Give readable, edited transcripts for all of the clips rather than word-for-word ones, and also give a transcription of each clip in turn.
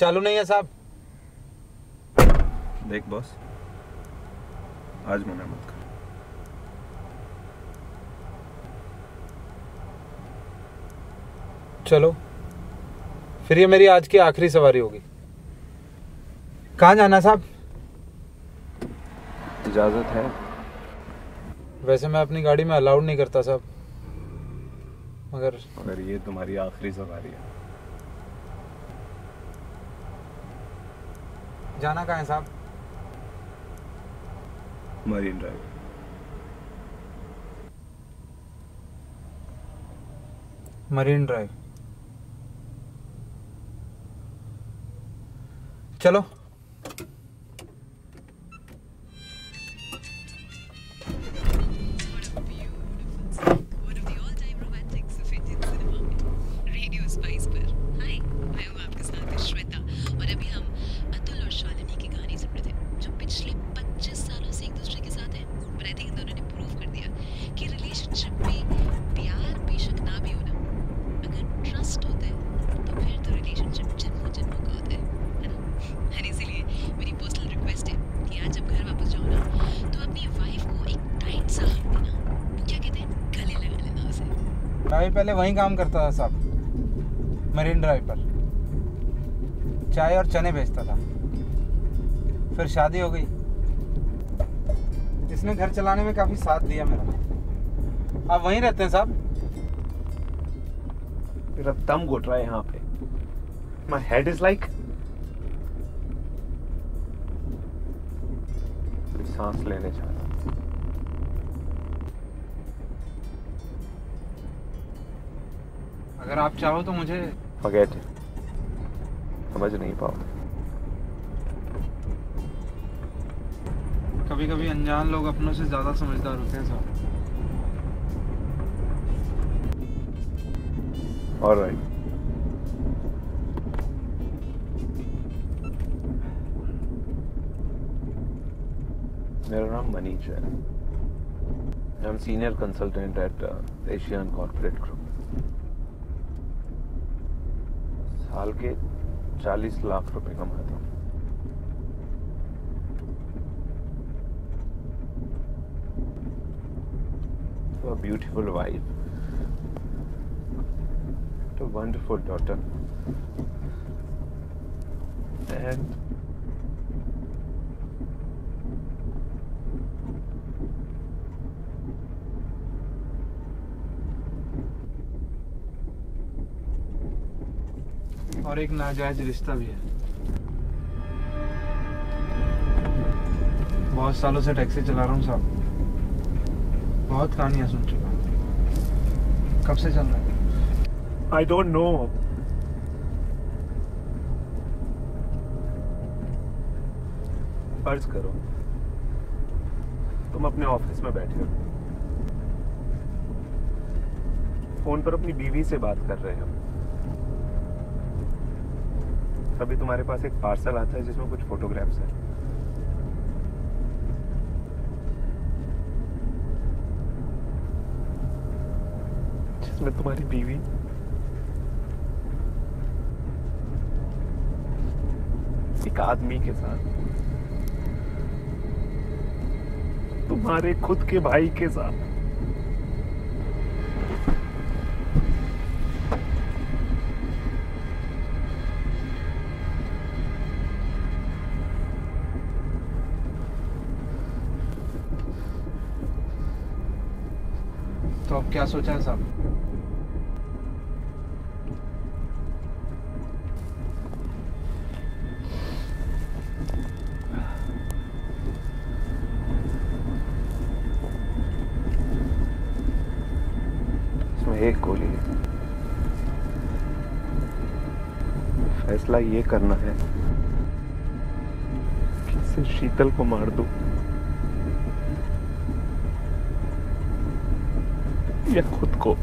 चालू नहीं है साहब। देख बॉस, आज मना मत कर। चलो फिर, ये मेरी आज की आखिरी सवारी होगी। कहाँ जाना साहब? इजाजत है? वैसे मैं अपनी गाड़ी में अलाउड नहीं करता साहब, मगर ये तुम्हारी आखिरी सवारी है। जाना कहाँ है साहब? Marine drive. मरीन ड्राइव, चलो। भाई पहले वहीं काम करता था साहब, मरीन ड्राइव पर चाय और चने बेचता था। फिर शादी हो गई, इसने घर चलाने में काफी साथ दिया मेरा। आप वहीं रहते हैं साहब? रत्तम घोट रहा है यहाँ पे। माई हेड इज लाइक, सांस लेने चाहिए। अगर आप चाहो तो मुझे फॉरगेट, समझ नहीं पाओ। कभी कभी अनजान लोग अपनों से ज्यादा समझदार होते हैं साहब। ऑलराइट। मेरा नाम मनीष है। I am senior consultant at Asian corporate group. साल के 40 लाख रुपए कमाता हूँ। तो a beautiful wife, a wonderful daughter, and और एक नाजायज रिश्ता भी है। बहुत सालों से टैक्सी चला रहा हूँ साहब, बहुत कहानियां सुन चुका हूँ। कब से चल रहा है? I don't know. फर्ज करो तुम अपने ऑफिस में बैठे हो, फोन पर अपनी बीवी से बात कर रहे हो, तभी तुम्हारे पास एक पार्सल आता है जिसमें कुछ फोटोग्राफ्स हैं। जिसमें तुम्हारी बीवी एक आदमी के साथ, तुम्हारे खुद के भाई के साथ, क्या सोचा है साहब? इसमें एक गोली है। फैसला ये करना है कि सिर्फ शीतल को मार दूं या खुद को।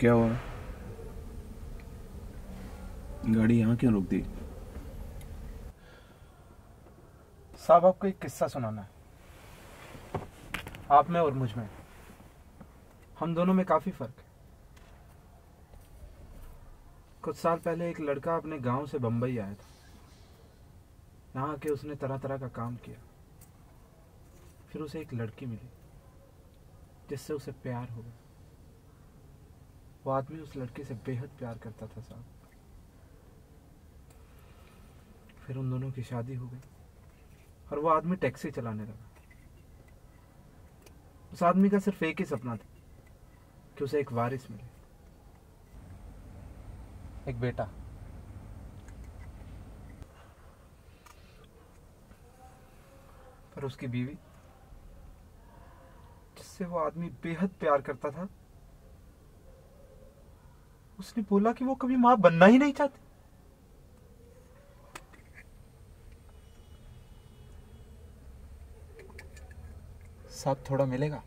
क्या हुआ? गाड़ी यहाँ क्यों रोक दी? साहब, आपको एक किस्सा सुनाना है। आप में और मुझ में, हम दोनों में काफी फर्क है। कुछ साल पहले एक लड़का अपने गांव से बंबई आया था। यहाँ आके उसने तरह तरह का काम किया। फिर उसे एक लड़की मिली जिससे उसे प्यार हो गया। वो आदमी उस लड़के से बेहद प्यार करता था साहब। फिर उन दोनों की शादी हो गई और वो आदमी टैक्सी चलाने लगा। उस आदमी का सिर्फ एक ही सपना था कि उसे एक वारिस मिले, एक बेटा। पर उसकी बीवी, जिससे वो आदमी बेहद प्यार करता था, उसने बोला कि वो कभी मां बनना ही नहीं चाहती। साथ थोड़ा मिलेगा?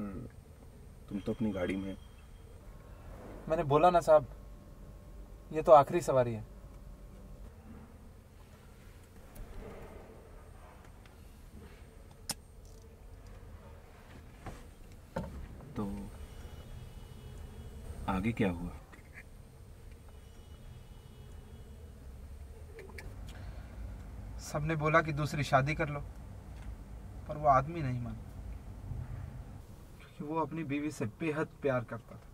तुम तो अपनी गाड़ी में। मैंने बोला ना साहब, ये तो आखिरी सवारी है। तो आगे क्या हुआ? सबने बोला कि दूसरी शादी कर लो, पर वो आदमी नहीं माना क्योंकि वो अपनी बीवी से बेहद प्यार करता था।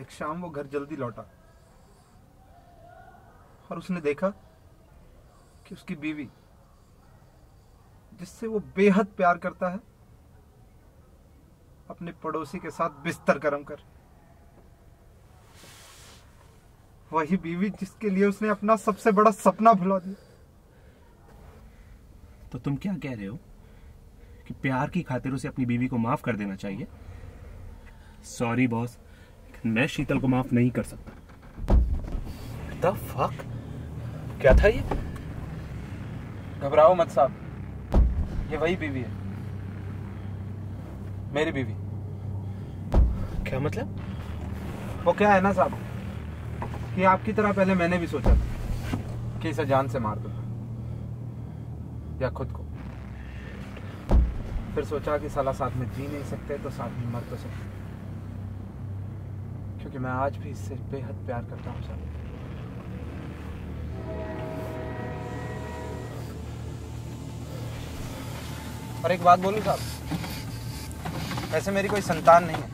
एक शाम वो घर जल्दी लौटा और उसने देखा कि उसकी बीवी, जिससे वो बेहद प्यार करता है, अपने पड़ोसी के साथ बिस्तर गर्म कर। वही बीवी जिसके लिए उसने अपना सबसे बड़ा सपना भुला दिया। तो तुम क्या कह रहे हो कि प्यार की खातिर उसे अपनी बीवी को माफ कर देना चाहिए? सॉरी बॉस, मैं शीतल को माफ नहीं कर सकता। The fuck? क्या था ये? घबराओ मत साहब, ये वही बीवी है, मेरी बीवी। क्या मतलब? वो क्या है ना साहब, कि आपकी तरह पहले मैंने भी सोचा था कि इसे जान से मार दूं या खुद को। फिर सोचा कि साला साथ में जी नहीं सकते तो साथ में मर तो सकते, क्योंकि मैं आज भी इससे बेहद प्यार करता हूँ साहब। और एक बात बोलूं साहब, वैसे मेरी कोई संतान नहीं है,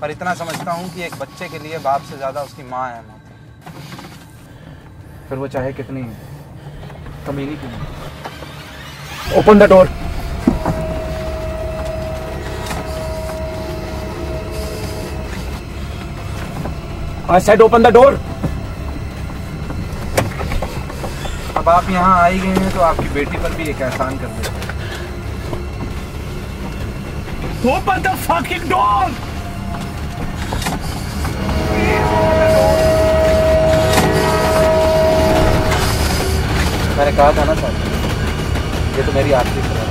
पर इतना समझता हूँ कि एक बच्चे के लिए बाप से ज़्यादा उसकी माँ अहम होती है, फिर वो चाहे कितनी कमीनी क्यों नहीं। Open the door. I said open the door. अब आप यहाँ आई गए हैं तो आपकी बेटी पर भी एक एहसान कर देते हैं। Open the fucking door! मैंने कहा था ना सर, ये तो मेरी आखिरी सवारी है।